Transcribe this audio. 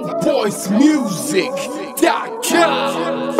Dope Boys Music.com.